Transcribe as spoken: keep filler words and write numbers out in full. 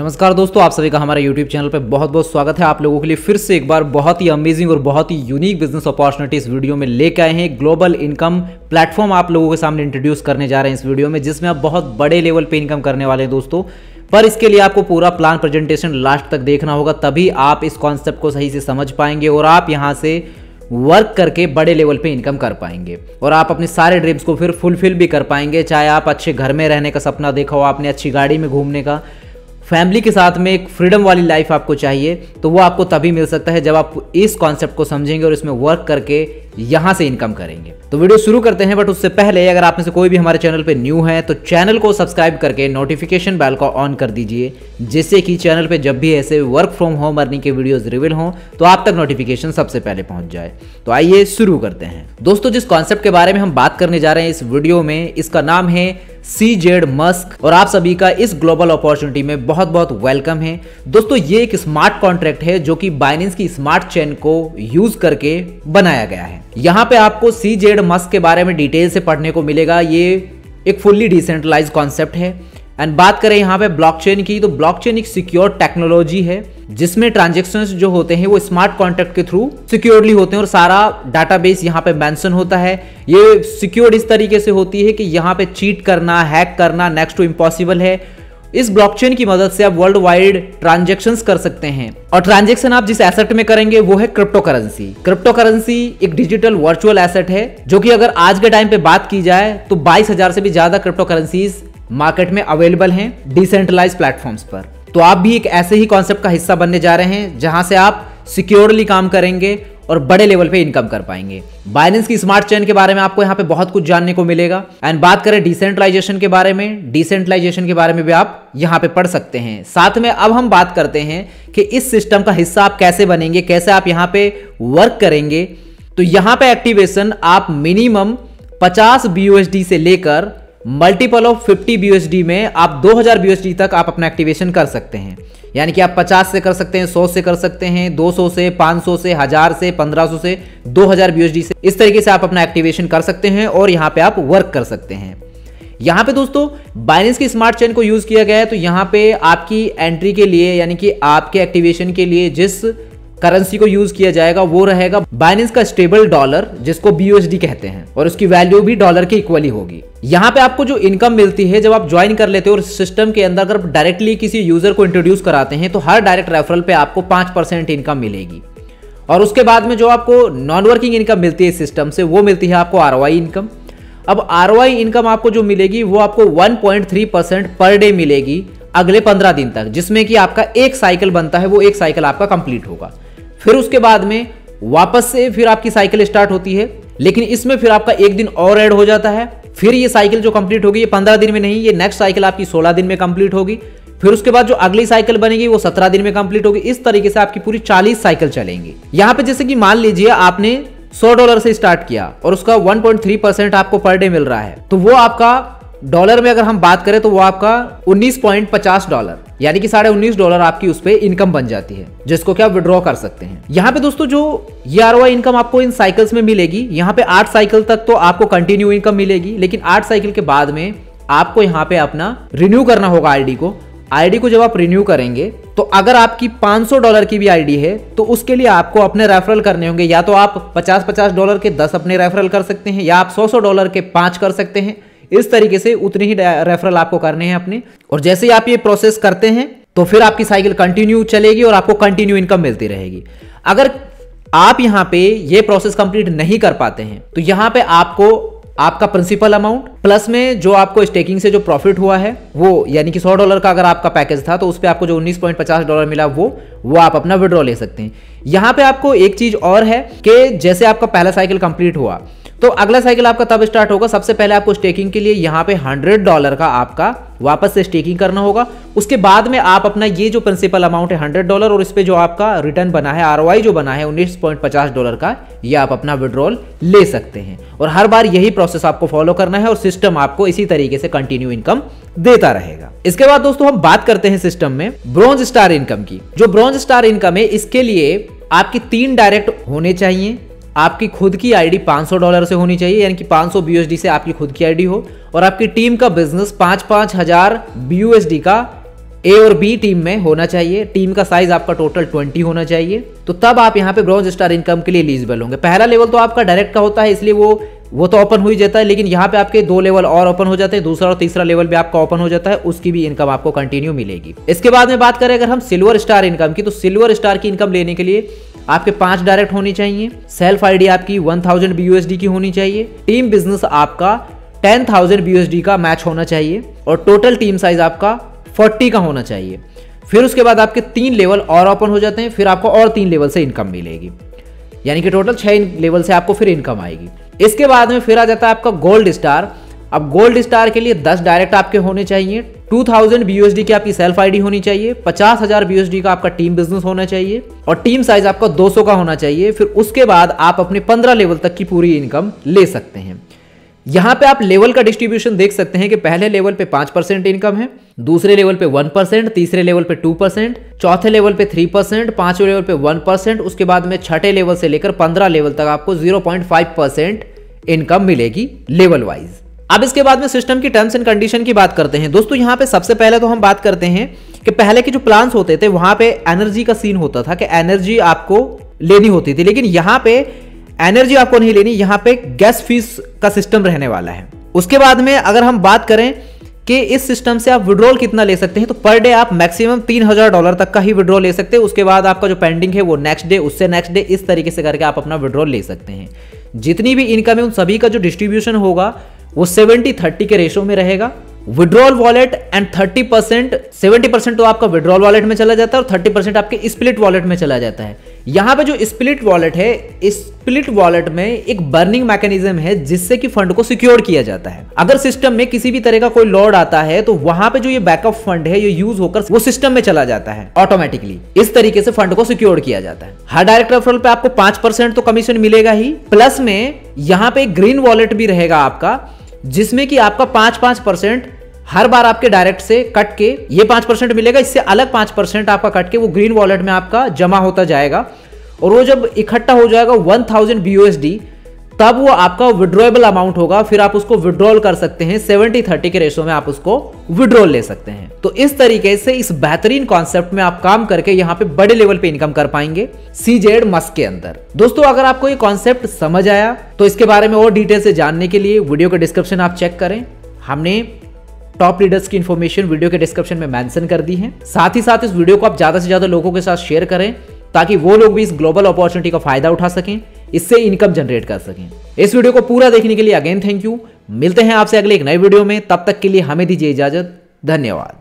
नमस्कार दोस्तों, आप सभी का हमारे YouTube चैनल पे बहुत बहुत स्वागत है। आप लोगों के लिए फिर से एक बार बहुत ही अमेजिंग और बहुत ही यूनिक बिजनेस अपॉर्चुनिटी इस वीडियो में लेके आए हैं। ग्लोबल इनकम प्लेटफॉर्म आप लोगों के सामने इंट्रोड्यूस करने जा रहे हैं इस वीडियो में, जिसमें आप बहुत बड़े लेवल पे इनकम करने वाले हैं दोस्तों। पर इसके लिए आपको पूरा प्लान प्रेजेंटेशन लास्ट तक देखना होगा, तभी आप इस कॉन्सेप्ट को सही से समझ पाएंगे और आप यहाँ से वर्क करके बड़े लेवल पे इनकम कर पाएंगे और आप अपने सारे ड्रीम्स को फिर फुलफिल भी कर पाएंगे। चाहे आप अच्छे घर में रहने का सपना देखा हो आपने, अच्छी गाड़ी में घूमने का, फैमिली के साथ में एक फ्रीडम वाली लाइफ आपको चाहिए, तो वो आपको तभी मिल सकता है जब आप इस कॉन्सेप्ट को समझेंगे और इसमें वर्क करके यहाँ से इनकम करेंगे। तो वीडियो शुरू करते हैं, बट उससे पहले अगर आप में से कोई भी हमारे चैनल पे न्यू है तो चैनल को सब्सक्राइब करके नोटिफिकेशन बेल को ऑन कर दीजिए, जिससे कि चैनल पे जब भी ऐसे वर्क फ्रॉम होम अर्निंग के वीडियोस रिवील हों तो आप तक नोटिफिकेशन सबसे पहले पहुंच जाए। तो आइए शुरू करते हैं दोस्तों। जिस कॉन्सेप्ट के बारे में हम बात करने जा रहे हैं इस वीडियो में, इसका नाम है सीजेड मस्क और आप सभी का इस ग्लोबल अपॉर्चुनिटी में बहुत बहुत वेलकम है दोस्तों। ये एक स्मार्ट कॉन्ट्रैक्ट है जो कि बाइनेंस की स्मार्ट चेन को यूज करके बनाया गया है। यहाँ पे आपको सीजेड मस्क के बारे में डिटेल से पढ़ने को मिलेगा। ये एक फुल्ली डिसेंट्रलाइज्ड कॉन्सेप्ट है। एंड बात करें यहाँ पे ब्लॉकचेन की, तो ब्लॉकचेन एक सिक्योर टेक्नोलॉजी है जिसमें ट्रांजेक्शंस जो होते हैं वो स्मार्ट कॉन्ट्रैक्ट के थ्रू सिक्योरली होते हैं और सारा डाटाबेस यहाँ पे मेंशन होता है। ये सिक्योर इस तरीके से होती है कि यहाँ पे चीट करना, हैक करना नेक्स्ट टू इम्पॉसिबल है। इस ब्लॉकचेन की मदद से आप वर्ल्ड वाइड ट्रांजेक्शंस कर सकते हैं और ट्रांजेक्शन आप जिस एसेट में करेंगे वो है क्रिप्टो करेंसी। क्रिप्टो करेंसी एक डिजिटल वर्चुअल एसेट है जो कि अगर आज के टाइम पे बात की जाए तो बाईस हजार से भी ज्यादा क्रिप्टो करेंसीज मार्केट में अवेलेबल हैं डिसेंट्रलाइज्ड प्लेटफॉर्म्स पर। तो आप भी एक ऐसे ही कॉन्सेप्ट का हिस्सा बनने जा रहे हैं जहां से आप सिक्योरली काम करेंगे और बड़े लेवल पे इनकम कर पाएंगे। बाइनेंस की स्मार्ट चेन के बारे में आपको यहाँ पे बहुत कुछ जानने को मिलेगा। एंड बात करें डिसेंट्रलाइजेशन के बारे में, डिसेंट्रलाइजेशन के बारे में भी आप यहाँ पे पढ़ सकते हैं। साथ में अब हम बात करते हैं कि इस सिस्टम का हिस्सा आप कैसे बनेंगे, कैसे आप यहाँ पे वर्क करेंगे। तो यहाँ पे एक्टिवेशन आप मिनिमम पचास बी यू एस डी से लेकर multiple of fifty B U S D में आप दो हज़ार बी यू एस डी तक आप अपना एक्टिवेशन कर सकते हैं। यानी कि आप पचास से कर सकते हैं, सौ से कर सकते हैं, दो सौ से, पाँच सौ से, हज़ार से, पंद्रह सौ से, दो हज़ार बी यू एस डी से। इस तरीके से आप अपना एक्टिवेशन कर सकते हैं और यहाँ पे आप वर्क कर सकते हैं। यहाँ पे दोस्तों बाइनेंस की स्मार्ट चेन को यूज़ किया गया है, तो यहाँ पे आपकी एंट्री के लिए यानी कि आपके एक्टिवेशन के लिए जिस करेंसी को यूज किया जाएगा वो रहेगा बाइनेंस का स्टेबल डॉलर, जिसको बी यू एस डी कहते हैं, और उसकी वैल्यू भी डॉलर के इक्वली होगी। यहाँ पे आपको जो इनकम मिलती है जब आप ज्वाइन कर लेते हो और सिस्टम के अंदर अगर डायरेक्टली किसी यूजर को इंट्रोड्यूस कराते हैं तो हर डायरेक्ट रेफरल पे आपको पाँच परसेंट इनकम मिलेगी। और उसके बाद में जो आपको नॉन वर्किंग इनकम मिलती है इस सिस्टम से, वो मिलती है आपको आर ओ आई इनकम। अब आर ओ आई इनकम आपको जो मिलेगी वो आपको one point three percent per day मिलेगी अगले पंद्रह दिन तक, जिसमें कि आपका एक साइकिल बनता है, वो एक साइकिल आपका कंप्लीट होगा। फिर उसके बाद में वापस से फिर आपकी साइकिल स्टार्ट होती है, लेकिन इसमें फिर आपका एक दिन और ऐड हो जाता है। फिर ये साइकिल जो कंप्लीट होगी ये पंद्रह दिन में नहीं, ये नेक्स्ट साइकिल आपकी सोलह दिन में कंप्लीट होगी। फिर उसके बाद जो अगली साइकिल बनेगी वो सत्रह दिन में कंप्लीट होगी। इस तरीके से आपकी पूरी चालीस साइकिल चलेंगी। यहाँ पे जैसे कि मान लीजिए आपने सौ डॉलर से स्टार्ट किया और उसका वन पॉइंट थ्री परसेंट आपको पर डे मिल रहा है, तो वो आपका डॉलर में अगर हम बात करें तो वो आपका उन्नीस पॉइंट पचास डॉलर यानी कि साढ़े उन्नीस डॉलर आपकी उस पर इनकम बन जाती है, जिसको क्या विड्रॉ कर सकते हैं। यहाँ पे दोस्तों जो ये आर ओ आई इनकम आपको इन साइकिल्स में मिलेगी, यहाँ पे आठ साइकिल तक तो आपको कंटिन्यू इनकम मिलेगी, लेकिन आठ साइकिल के बाद में आपको यहाँ पे अपना रिन्यू करना होगा आईडी को। आईडी को जब आप रिन्यू करेंगे तो अगर आपकी पाँच सौ डॉलर की भी आईडी है तो उसके लिए आपको अपने रेफरल करने होंगे। या तो आप पचास पचास डॉलर के दस अपने रेफरल कर सकते हैं, या आप सौ सौ डॉलर के पाँच कर सकते हैं। इस तरीके से उतने ही रेफरल आपको करने हैं अपने, और जैसे ही आप ये प्रोसेस करते हैं तो फिर आपकी साइकिल कंटिन्यू चलेगी और आपको कंटिन्यू इनकम मिलती रहेगी। अगर आप यहाँ पे ये प्रोसेस कंप्लीट नहीं कर पाते हैं तो यहाँ पे आपको आपका प्रिंसिपल अमाउंट प्लस में जो आपको स्टेकिंग से जो प्रॉफिट हुआ है वो, यानी कि सौ डॉलर का अगर आपका पैकेज था तो उस पर आपको जो उन्नीस पॉइंट पचास डॉलर मिला वो वो आप अपना विड्रॉ ले सकते हैं। यहाँ पे आपको एक चीज और है कि जैसे आपका पहला साइकिल कंप्लीट हुआ तो अगला साइकिल आपका तब स्टार्ट होगा। सबसे पहले आपको स्टेकिंग के लिए यहाँ पे हंड्रेड डॉलर का आपका वापस से स्टेकिंग करना होगा। उसके बाद में आप अपना ये जो प्रिंसिपल अमाउंट है हंड्रेड डॉलर और इस पे जो आपका रिटर्न बना है, आरओआई जो बना है उन्नीस पॉइंट पचास डॉलर का, ये आप अपना विड्रॉल ले सकते हैं। और हर बार यही प्रोसेस आपको फॉलो करना है और सिस्टम आपको इसी तरीके से कंटिन्यू इनकम देता रहेगा। इसके बाद दोस्तों हम बात करते हैं सिस्टम में ब्रॉन्ज स्टार इनकम की। जो ब्रॉन्ज स्टार इनकम है इसके लिए आपकी तीन डायरेक्ट होने चाहिए। आपकी खुद की आईडी पाँच सौ डॉलर से होनी चाहिए, यानी कि पाँच सौ बी यू एस डी से आपकी खुद की आईडी हो, और आपकी टीम का बिजनेस पाँच पाँच हज़ार बी यू एस डी का ए और बी टीम में होना चाहिए, टीम का साइज आपका टोटल ट्वेंटी होना चाहिए, तो तब आप यहाँ पे ब्रॉन्ज स्टार इनकम के लिए एलिजिबल होंगे। पहला लेवल तो आपका डायरेक्ट का होता है इसलिए वो वो तो ओपन हो ही जाता है, लेकिन यहाँ पे आपके दो लेवल और ओपन हो जाते हैं, दूसरा और तीसरा लेवल भी आपका ओपन हो जाता है, उसकी भी इनकम आपको कंटिन्यू मिलेगी। इसके बाद में बात करें अगर हम सिल्वर स्टार इनकम की, तो सिल्वर स्टार की इनकम लेने के लिए आपके पांच डायरेक्ट होनी चाहिए, सेल्फ आईडी आपकी one thousand B U S D की होनी चाहिए, टीम बिजनेस आपका ten thousand B U S D का मैच होना चाहिए और टोटल टीम साइज आपका चालीस का होना चाहिए। फिर उसके बाद आपके तीन लेवल और ओपन हो जाते हैं, फिर आपको और तीन लेवल से इनकम मिलेगी, यानी कि टोटल छह लेवल से आपको फिर इनकम आएगी। इसके बाद में फिर आ जाता है आपका गोल्ड स्टार। अब गोल्ड स्टार के लिए दस डायरेक्ट आपके होने चाहिए, two thousand B U S D की आपकी सेल्फ आईडी होनी चाहिए, पचास हज़ार बी यू एस डी का आपका टीम बिजनेस होना चाहिए और टीम साइज आपका दो सौ का होना चाहिए। फिर उसके बाद आप अपने पंद्रह लेवल तक की पूरी इनकम ले सकते हैं। यहाँ पे आप लेवल का डिस्ट्रीब्यूशन देख सकते हैं कि पहले लेवल पे पांच परसेंट इनकम है, दूसरे लेवल पे वन परसेंट, तीसरे लेवल पे टू परसेंट, चौथे लेवल पे थ्री परसेंट, पांचवें लेवल पे वन परसेंट, उसके बाद में छठे लेवल से लेकर पंद्रह लेवल तक आपको zero point five percent income मिलेगी लेवल वाइज। अब इसके बाद में सिस्टम की टर्म्स एंड कंडीशन की बात करते हैं। दोस्तों यहाँ पे सबसे पहले तो हम बात करते हैं कि पहले के जो प्लान्स होते थे वहां पे एनर्जी का सीन होता था कि एनर्जी आपको लेनी होती थी, लेकिन यहाँ पे एनर्जी आपको नहीं लेनी, यहाँ पे गैस फीस का सिस्टम रहने वाला है। उसके बाद में अगर हम बात करें कि इस सिस्टम से आप विड्रॉल कितना ले सकते हैं, तो पर डे आप मैक्सिमम तीन हजार डॉलर तक का ही विड्रॉल ले सकते हैं। उसके बाद आपका जो पेंडिंग है वो नेक्स्ट डे, उससे नेक्स्ट डे, इस तरीके से करके आप अपना विड्रॉल ले सकते हैं। जितनी भी इनकम है उन सभी का जो डिस्ट्रीब्यूशन होगा वो सेवेंटी थर्टी के रेशो में रहेगा, withdrawal wallet and thirty percent, seventy percent तो आपका विड्रॉल वॉलेट में चला जाता है और थर्टी परसेंट आपके स्प्लिट वॉलेट में चला जाता है। यहाँ पे जो स्प्लिट वॉलेट है, स्प्लिट वॉलेट में एक बर्निंग मैकेनिज्म है जिससे कि फंड को सिक्योर किया जाता है। अगर सिस्टम में किसी भी तरह का कोई लॉड आता है तो वहां पे जो ये बैकअप फंड है ये यूज होकर वो सिस्टम में चला जाता है ऑटोमेटिकली। इस तरीके से फंड को सिक्योर किया जाता है। हर डायरेक्ट रेफरल पे आपको पांच परसेंट तो कमीशन मिलेगा ही, प्लस में यहाँ पे ग्रीन वॉलेट भी रहेगा आपका, जिसमें कि आपका पांच पांच परसेंट हर बार आपके डायरेक्ट से कट के ये पांच परसेंट मिलेगा, इससे अलग पांच परसेंट आपका कट के वो ग्रीन वॉलेट में आपका जमा होता जाएगा और वो जब इकट्ठा हो जाएगा one thousand B U S D, तब वो आपका विड्रॉएबल अमाउंट होगा। फिर आप उसको विड्रॉल कर सकते हैं, सेवेंटी थर्टी के रेशो में आप उसको विड्रॉल ले सकते हैं। तो इस तरीके से इस बेहतरीन कॉन्सेप्ट में आप काम करके यहाँ पे बड़े लेवल पे इनकम कर पाएंगे सीजेड मस्क के अंदर। दोस्तों अगर आपको ये कॉन्सेप्ट समझ आया तो इसके बारे में और डिटेल से जानने के लिए वीडियो का डिस्क्रिप्शन आप चेक करें, हमने टॉप लीडर्स की इन्फॉर्मेशन वीडियो के डिस्क्रिप्शन में मेंशन कर दी है। साथ ही साथ इस वीडियो को आप ज्यादा से ज्यादा लोगों के साथ शेयर करें ताकि वो लोग भी इस ग्लोबल अपॉर्चुनिटी का फायदा उठा सकें, इससे इनकम जनरेट कर सकें। इस वीडियो को पूरा देखने के लिए अगेन थैंक यू। मिलते हैं आपसे अगले एक नए वीडियो में, तब तक के लिए हमें दीजिए इजाजत। धन्यवाद।